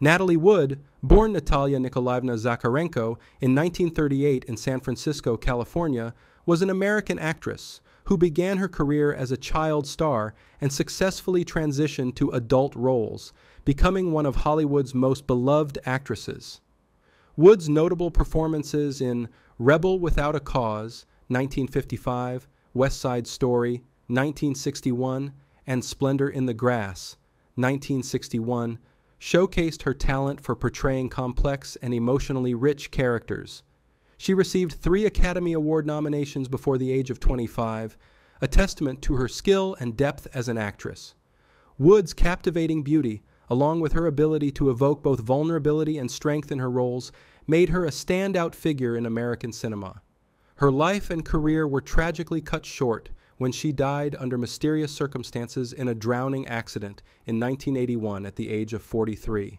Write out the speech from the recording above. Natalie Wood, born Natalia Nikolaevna Zakharenko in 1938 in San Francisco, California, was an American actress who began her career as a child star and successfully transitioned to adult roles, becoming one of Hollywood's most beloved actresses. Wood's notable performances in Rebel Without a Cause, 1955, West Side Story, 1961, and Splendor in the Grass, 1961, showcased her talent for portraying complex and emotionally rich characters. She received 3 Academy Award nominations before the age of 25, a testament to her skill and depth as an actress. Wood's captivating beauty, along with her ability to evoke both vulnerability and strength in her roles, made her a standout figure in American cinema. Her life and career were tragically cut short when she died under mysterious circumstances in a drowning accident in 1981 at the age of 43.